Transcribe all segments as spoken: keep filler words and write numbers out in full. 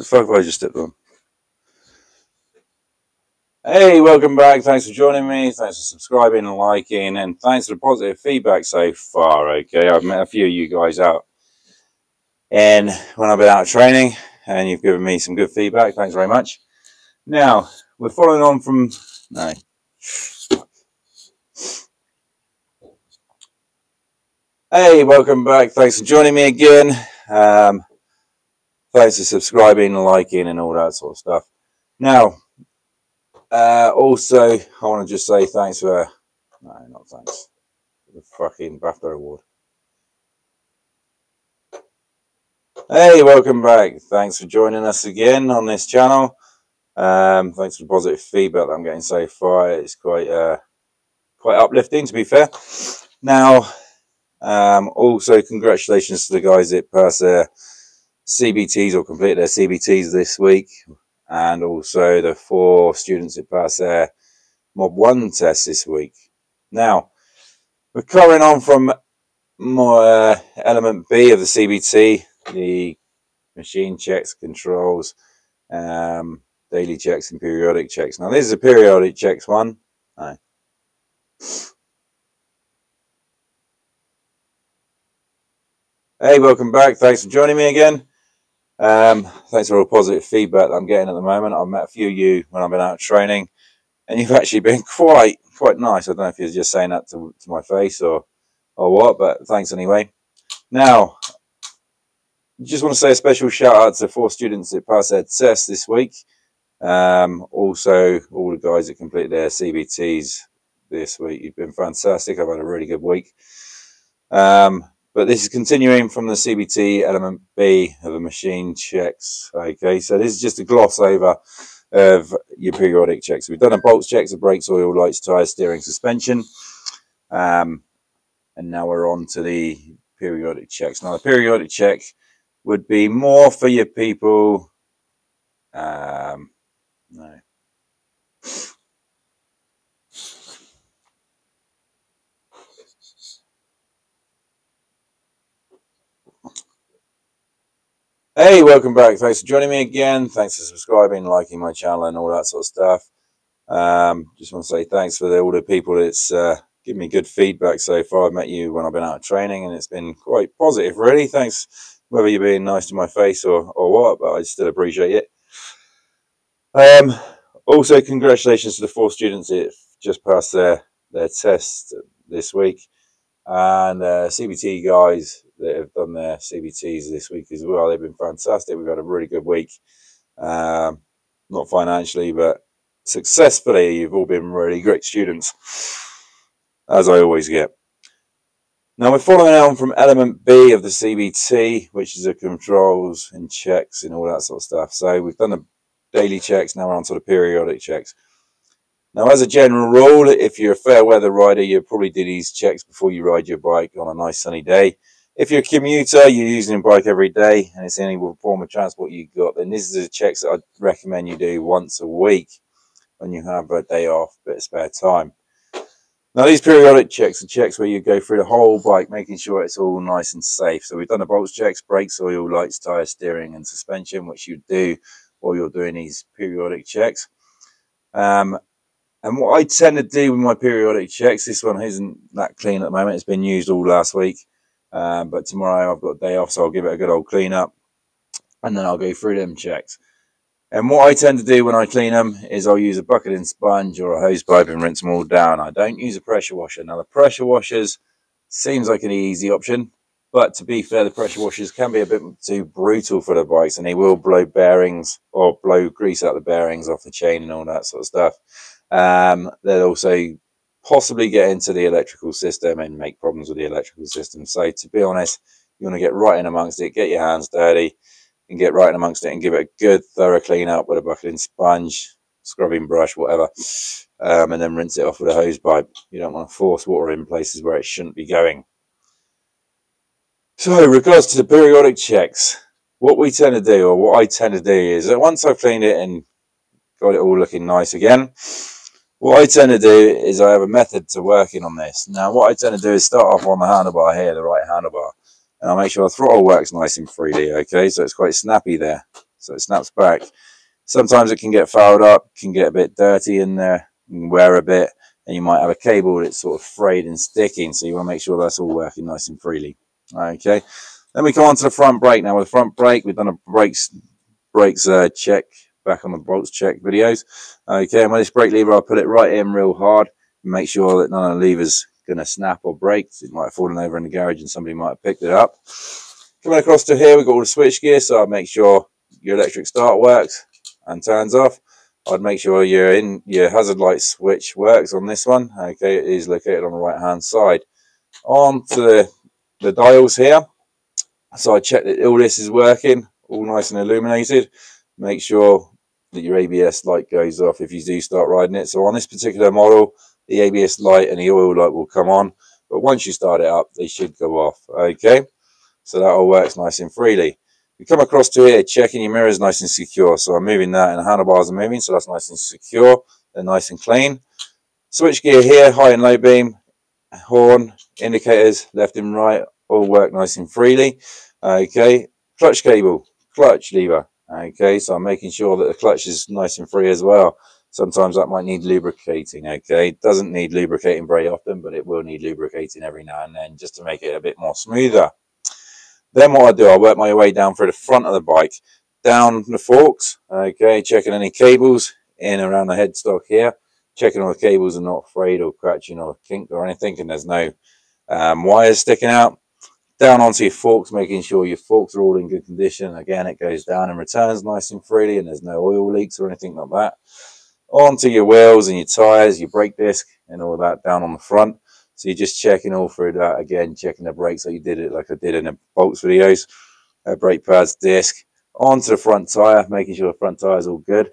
the fuck I just stepped on. Hey, welcome back. Thanks for joining me. Thanks for subscribing and liking, and thanks for the positive feedback so far. Okay, I've met a few of you guys out, and when I've been out of training, and you've given me some good feedback. Thanks very much. Now we're following on from no. Hey, welcome back. Thanks for joining me again. Um, thanks for subscribing, liking, and all that sort of stuff. Now. Uh, also, I want to just say thanks for, no, not thanks, for the fucking BAFTA award. Hey, welcome back. Thanks for joining us again on this channel. Um, thanks for the positive feedback that I'm getting so far. It's quite, uh, quite uplifting, to be fair. Now, um, also congratulations to the guys that passed their C B Ts or completed their C B Ts this week. And also the four students that passed their Mod one test this week. Now, we're covering on from more uh, element B of the C B T, the machine checks, controls, um, daily checks and periodic checks. Now, this is a periodic checks one. No. Hey, welcome back. Thanks for joining me again. Um, thanks for all the positive feedback that I'm getting at the moment. I've met a few of you when I've been out training, and you've actually been quite, quite nice. I don't know if you're just saying that to, to my face or, or what, but thanks anyway. Now, just want to say a special shout out to the four students that passed their test this week. Um, also all the guys that completed their C B Ts this week. You've been fantastic. I've had a really good week. Um, But this is continuing from the C B T element B of the machine checks. Okay, so this is just a gloss over of your periodic checks. We've done a bolts checks, a brakes, oil, lights, tires, steering, suspension. Um, and now we're on to the periodic checks. Now the periodic check would be more for your people. Um, no. Hey, welcome back. Thanks for joining me again. Thanks for subscribing, liking my channel, and all that sort of stuff. Um, just want to say thanks for the, all the people that's uh, given me good feedback so far. I've met you when I've been out of training, and it's been quite positive, really. Thanks, whether you're being nice to my face or, or what, but I still appreciate it. Um, also, congratulations to the four students that just passed their, their test this week. And uh, C B T guys that have done their C B Ts this week as well. They've been fantastic. We've had a really good week. Um, not financially, but successfully. You've all been really great students, as I always get. Now we're following on from element B of the C B T, which is the controls and checks and all that sort of stuff. So we've done the daily checks. Now we're on to the periodic checks. Now, as a general rule, if you're a fair weather rider, you probably do these checks before you ride your bike on a nice sunny day. If you're a commuter, you're using your bike every day, and it's the only form of transport you've got, then this is the checks that I'd recommend you do once a week when you have a day off, bit of spare time. Now, these periodic checks are checks where you go through the whole bike, making sure it's all nice and safe. So we've done the bolts checks, brakes, oil, lights, tyre, steering, and suspension, which you do while you're doing these periodic checks. Um, And what I tend to do with my periodic checks, this one isn't that clean at the moment. It's been used all last week. Um, but tomorrow I've got a day off, so I'll give it a good old clean up. And then I'll go through them checks. And what I tend to do when I clean them is I'll use a bucket and sponge or a hose pipe and rinse them all down. I don't use a pressure washer. Now, the pressure washers seems like an easy option. But to be fair, the pressure washers can be a bit too brutal for the bikes. And they will blow bearings or blow grease out the bearings off the chain and all that sort of stuff. Um, they'll also possibly get into the electrical system and make problems with the electrical system. So to be honest, you want to get right in amongst it, get your hands dirty and get right in amongst it and give it a good thorough clean up with a bucket and sponge, scrubbing brush, whatever, um, and then rinse it off with a hose pipe. You don't want to force water in places where it shouldn't be going. So in regards to the periodic checks, what we tend to do or what I tend to do is that once I've cleaned it and got it all looking nice again, what I tend to do is I have a method to working on this. Now, what I tend to do is start off on the handlebar here, the right handlebar, and I'll make sure the throttle works nice and freely, okay? So it's quite snappy there. so it snaps back. Sometimes it can get fouled up, can get a bit dirty in there, you can wear a bit, and you might have a cable that's sort of frayed and sticking, so you want to make sure that's all working nice and freely. Okay, then we come on to the front brake now. With the front brake, we've done a brakes, brakes uh, check, back on the bolts check videos. Okay, and with this brake lever, I'll put it right in real hard, and make sure that none of the levers going to snap or break. It might have fallen over in the garage and somebody might have picked it up. Coming across to here, we've got all the switch gear, so I'll make sure your electric start works and turns off. I'd make sure your in your hazard light switch works on this one. Okay, it is located on the right hand side. On to the, the dials here, so I check that all this is working, all nice and illuminated. Make sure that your A B S light goes off if you do start riding it. So on this particular model, the A B S light and the oil light will come on, but once you start it up, they should go off. Okay, so that all works nice and freely. You come across to here, checking your mirrors nice and secure. So I'm moving that, and the handlebars are moving, so that's nice and secure. They're nice and clean. Switch gear here, high and low beam, horn, indicators, left and right, all work nice and freely. Okay, clutch cable, clutch lever. Okay, so I'm making sure that the clutch is nice and free as well. Sometimes that might need lubricating. Okay, it doesn't need lubricating very often, but it will need lubricating every now and then just to make it a bit more smoother. Then what I do, I work my way down through the front of the bike, down the forks. Okay, checking any cables in around the headstock here, checking all the cables are not frayed or cracking or kinked or anything, and there's no um, wires sticking out. Down onto your forks, making sure your forks are all in good condition. Again, it goes down and returns nice and freely, and there's no oil leaks or anything like that. Onto your wheels and your tires, your brake disc, and all that down on the front. So you're just checking all through that again, checking the brakes like you did it, like I did in the bolts videos. Uh, brake pads, disc, onto the front tire, making sure the front tire is all good.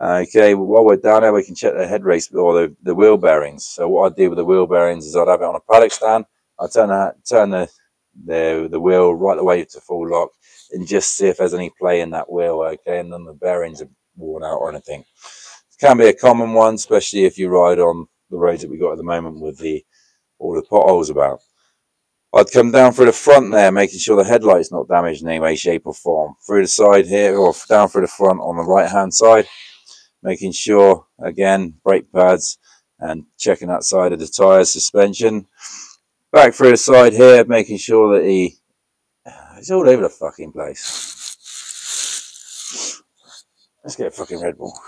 Okay, well, while we're down there, we can check the head race or the, the wheel bearings. So what I do with the wheel bearings is I'd have it on a paddock stand. I turn that, turn the the the wheel right away to full lock, and just see if there's any play in that wheel. Okay, and none of the bearings are worn out or anything. Can be a common one, especially if you ride on the roads that we got at the moment with the all the potholes about. I'd come down through the front there, making sure the headlight's not damaged in any way, shape or form. Through the side here, or down through the front on the right hand side, making sure again brake pads and checking that side of the tire, suspension. Back through the side here, making sure that the it's all over the fucking place. Let's get a fucking Red Bull.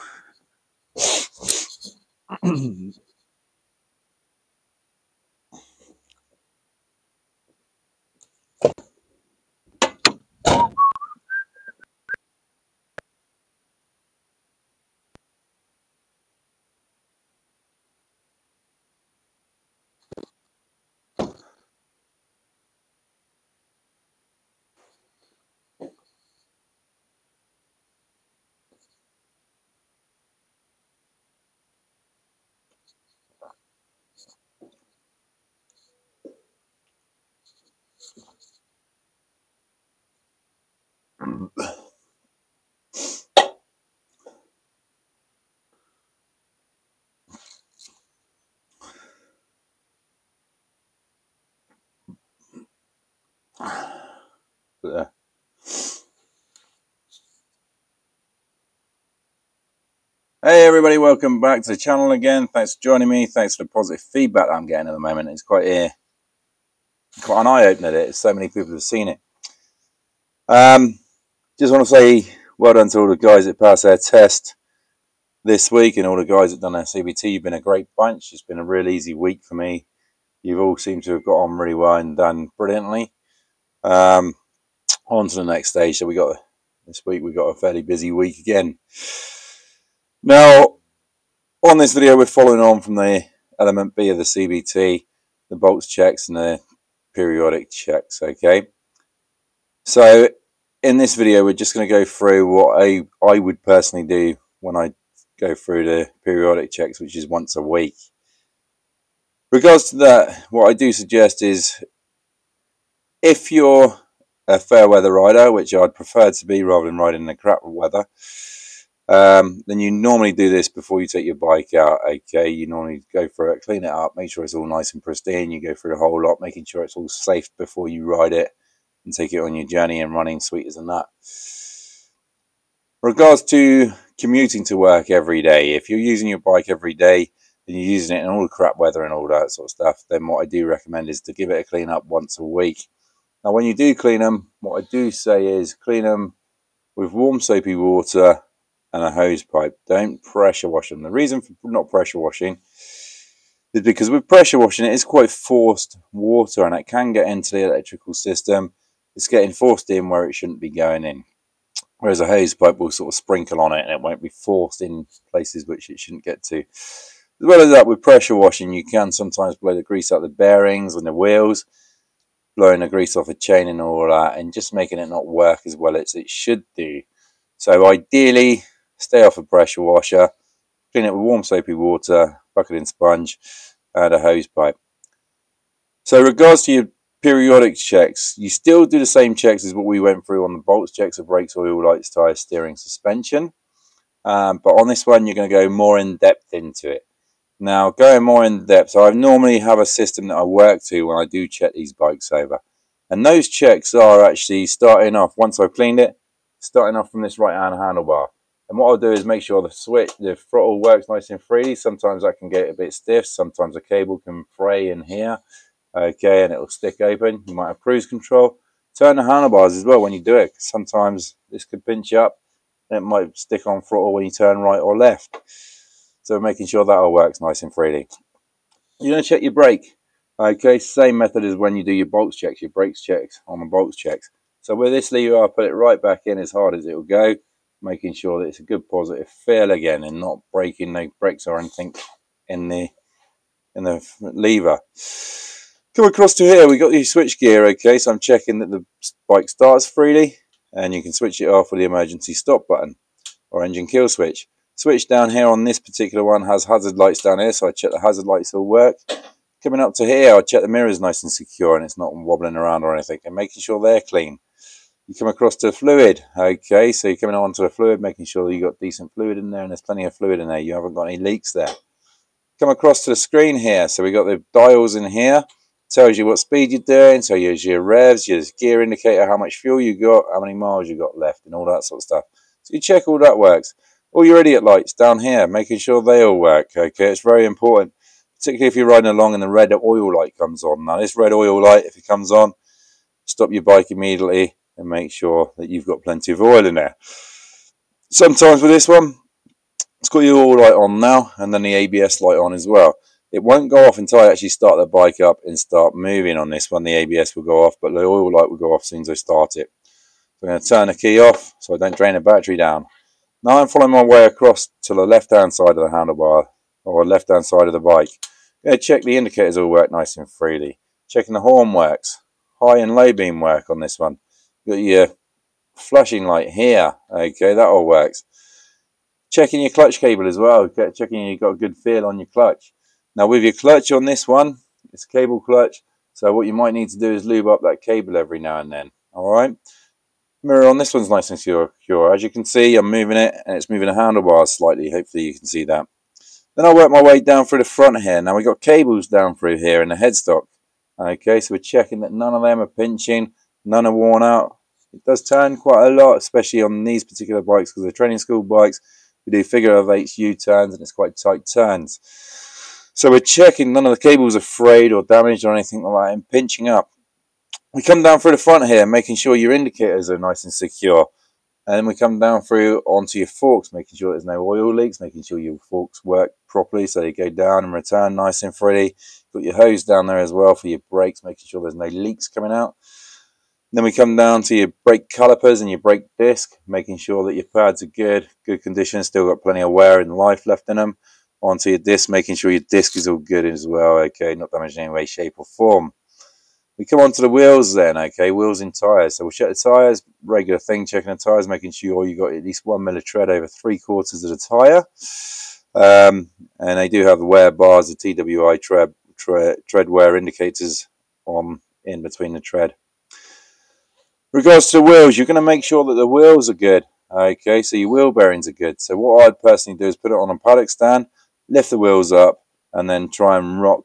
There. Hey everybody, welcome back to the channel again. Thanks for joining me. Thanks for the positive feedback I'm getting at the moment. It's quite a quite an eye-opener. It so many people have seen it. Um, just want to say well done to all the guys that passed their test this week, and all the guys that done their C B T. You've been a great bunch. It's been a real easy week for me. You've all seemed to have got on really well and done brilliantly. Um, on to the next stage. So we got this week, we got a fairly busy week again. Now on this video, we're following on from the element B of the C B T, the bolts checks and the periodic checks. Okay, so in this video we're just going to go through what I, I would personally do when I go through the periodic checks, which is once a week. Regards to that, what I do suggest is, if you're a fair weather rider, which I'd prefer to be rather than riding in the crap weather, um, then you normally do this before you take your bike out. Okay, you normally go through it, clean it up, make sure it's all nice and pristine. You go through the whole lot, making sure it's all safe before you ride it and take it on your journey and running sweet as a nut. Regards to commuting to work every day, if you're using your bike every day and you're using it in all the crap weather and all that sort of stuff, then what I do recommend is to give it a clean up once a week. Now when you do clean them, what I do say is clean them with warm soapy water and a hose pipe. Don't pressure wash them. The reason for not pressure washing is because with pressure washing it is quite forced water and it can get into the electrical system. It's getting forced in where it shouldn't be going in. Whereas a hose pipe will sort of sprinkle on it and it won't be forced in places which it shouldn't get to. As well as that, with pressure washing, you can sometimes blow the grease out the bearings and the wheels, blowing the grease off a chain and all that, and just making it not work as well as it should do. So ideally, stay off a pressure washer, clean it with warm soapy water, bucket and sponge, and a hose pipe. So regards to your periodic checks, you still do the same checks as what we went through on the bolts checks of brakes, oil, lights, tires, steering, suspension, um, but on this one you're going to go more in depth into it. Now going more in depth, I normally have a system that I work to when I do check these bikes over, and those checks are actually starting off, once I've cleaned it, starting off from this right hand handlebar, and what I'll do is make sure the switch, the throttle works nice and freely. Sometimes that can get a bit stiff, sometimes a cable can fray in here. Okay, and it'll stick open. You might have cruise control. Turn the handlebars as well when you do it. Sometimes this could pinch up and it might stick on throttle when you turn right or left. So making sure that all works nice and freely. You're going to check your brake. Okay, same method as when you do your bolts checks, your brakes checks on the bolts checks. So with this lever, I'll put it right back in as hard as it will go, making sure that it's a good positive feel again and not breaking no brakes or anything in the, in the lever. Come across to here, we got the switch gear, okay, so I'm checking that the bike starts freely, and you can switch it off with the emergency stop button or engine kill switch. Switch down here on this particular one has hazard lights down here, so I check the hazard lights all work. Coming up to here, I check the mirror's nice and secure and it's not wobbling around or anything, and making sure they're clean. You come across to fluid, okay, so you're coming on to a fluid, making sure that you've got decent fluid in there and there's plenty of fluid in there, you haven't got any leaks there. Come across to the screen here, so we've got the dials in here. Tells you what speed you're doing, so you your revs, your gear indicator, how much fuel you got, how many miles you got left, and all that sort of stuff. So you check all that works. All your idiot lights down here, making sure they all work. Okay, it's very important, particularly if you're riding along and the red oil light comes on. Now this red oil light, if it comes on, stop your bike immediately and make sure that you've got plenty of oil in there. Sometimes with this one, it's got your oil light on now, and then the A B S light on as well. It won't go off until I actually start the bike up and start moving on this one. The A B S will go off, but the oil light will go off as soon as I start it. So I'm going to turn the key off so I don't drain the battery down. Now I'm following my way across to the left-hand side of the handlebar, or left-hand side of the bike. I'm going to check the indicators all work nice and freely. Checking the horn works. High and low beam work on this one. You've got your flashing light here. Okay, that all works. Checking your clutch cable as well. Checking you've got a good feel on your clutch. Now with your clutch on this one, it's a cable clutch, so what you might need to do is lube up that cable every now and then, alright? Mirror on this one's nice and secure. As you can see, I'm moving it, and it's moving the handlebars slightly, hopefully you can see that. Then I'll work my way down through the front here. Now we've got cables down through here in the headstock. Okay, so we're checking that none of them are pinching, none are worn out. It does turn quite a lot, especially on these particular bikes, because they're training school bikes. We do figure of eights U-turns, and it's quite tight turns. So we're checking none of the cables are frayed or damaged or anything like that and pinching up. We come down through the front here, making sure your indicators are nice and secure. And then we come down through onto your forks, making sure there's no oil leaks, making sure your forks work properly so they go down and return nice and freely. Put your hose down there as well for your brakes, making sure there's no leaks coming out. Then we come down to your brake calipers and your brake disc, making sure that your pads are good, good condition, still got plenty of wear and life left in them. Onto your disc, making sure your disc is all good as well, okay, not damaged in any way, shape or form. We come on to the wheels then, okay, wheels and tyres. So we'll check the tyres, regular thing, checking the tyres, making sure you've got at least one mil of tread over three quarters of the tyre. Um, and they do have the wear bars, the T W I tread, tread, tread wear indicators on in between the tread. Regards to the wheels, you're going to make sure that the wheels are good, okay, so your wheel bearings are good. So what I'd personally do is put it on a paddock stand, lift the wheels up and then try and rock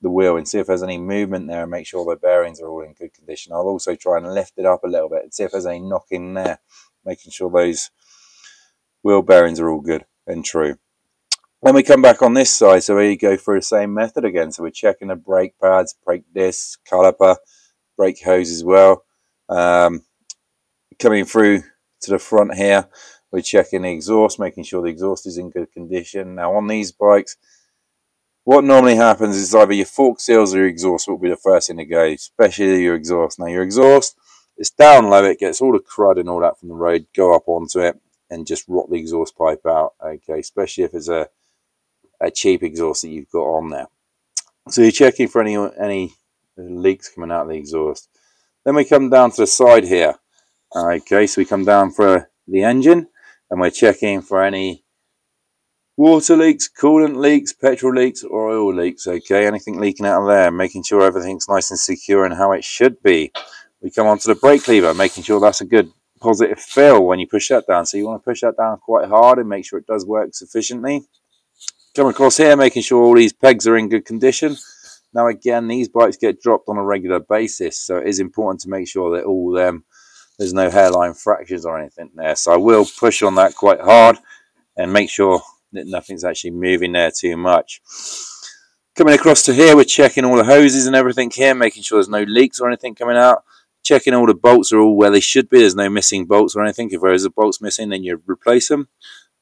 the wheel and see if there's any movement there and make sure the bearings are all in good condition. I'll also try and lift it up a little bit and see if there's any knock in there, making sure those wheel bearings are all good and true. When we come back on this side, so we go through the same method again. So we're checking the brake pads, brake discs, caliper, brake hose as well. Um, coming through to the front here, we're checking the exhaust, making sure the exhaust is in good condition. Now on these bikes, what normally happens is either your fork seals or your exhaust will be the first thing to go, especially your exhaust. Now your exhaust, it's down low, it gets all the crud and all that from the road, go up onto it and just rot the exhaust pipe out, okay, especially if it's a a cheap exhaust that you've got on there. So you're checking for any any leaks coming out of the exhaust. Then we come down to the side here. Okay, so we come down for the engine and we're checking for any water leaks, coolant leaks, petrol leaks or oil leaks, okay, anything leaking out of there, making sure everything's nice and secure and how it should be. We come onto the brake lever, making sure that's a good positive feel when you push that down. So you want to push that down quite hard and make sure it does work sufficiently. Come across here, making sure all these pegs are in good condition. Now again, these bikes get dropped on a regular basis, so it is important to make sure that all them, there's no hairline fractures or anything there. So I will push on that quite hard and make sure that nothing's actually moving there too much. Coming across to here, we're checking all the hoses and everything here, making sure there's no leaks or anything coming out. Checking all the bolts are all where they should be. There's no missing bolts or anything. If there is a bolt's missing, then you replace them.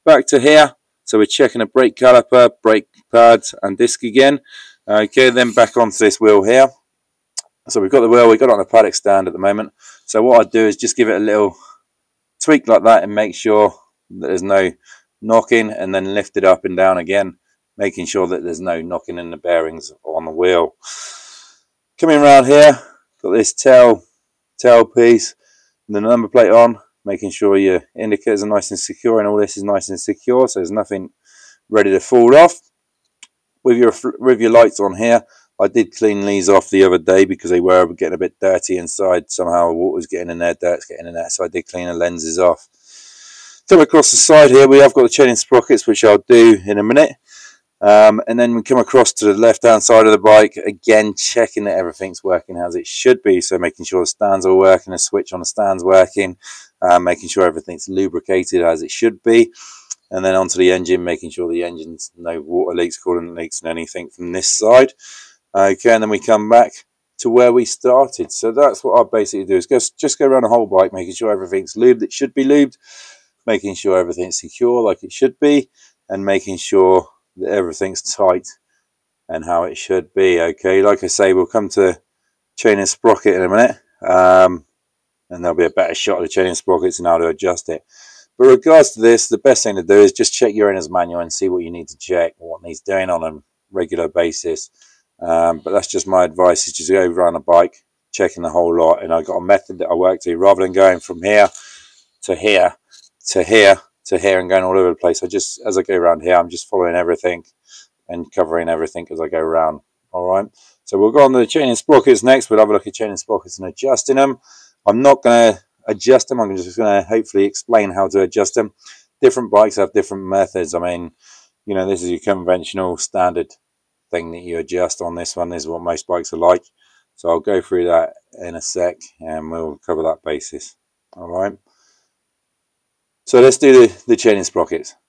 Back to here. So we're checking the brake caliper, brake pads, and disc again. Okay, then back onto this wheel here. So we've got the wheel. We've got it on a paddock stand at the moment. So what I do is just give it a little tweak like that and make sure that there's no knocking, and then lift it up and down again, making sure that there's no knocking in the bearings on the wheel. Coming around here, got this tail. tail piece and the number plate on, making sure your indicators are nice and secure and all this is nice and secure, so there's nothing ready to fall off. With your with your lights on here, I did clean these off the other day because they were getting a bit dirty inside. Somehow water's getting in there, dirt's getting in there, so I did clean the lenses off. Come across the side here, we have got the chain and sprockets, which I'll do in a minute. Um, and then we come across to the left hand side of the bike, again checking that everything's working as it should be, so making sure the stands are working, the switch on the stands working, uh, making sure everything's lubricated as it should be. And then onto the engine, making sure the engine's no water leaks, coolant leaks and anything from this side. Okay, and then we come back to where we started. So that's what I basically do, is go, just go around the whole bike, making sure everything's lubed, it should be lubed, making sure everything's secure like it should be, and making sure that everything's tight and how it should be. Okay, like I say, we'll come to chain and sprocket in a minute, um, and there'll be a better shot of the chain and sprockets and how to adjust it. But regards to this, the best thing to do is just check your owner's manual and see what you need to check, what needs doing on a regular basis. Um, but that's just my advice, is just go around a bike checking the whole lot, and I've got a method that I work to, rather than going from here to here to here to here and going all over the place. I just, as I go around here, I'm just following everything and covering everything as I go around. All right, so we'll go on to the chain and sprockets next. We'll have a look at chain and sprockets and adjusting them. I'm not going to adjust them, I'm just going to hopefully explain how to adjust them. Different bikes have different methods. I mean, you know, this is your conventional standard thing that you adjust on. This one, this is what most bikes are like, so I'll go through that in a sec and we'll cover that basis. All right, so let's do the, the chain and sprockets.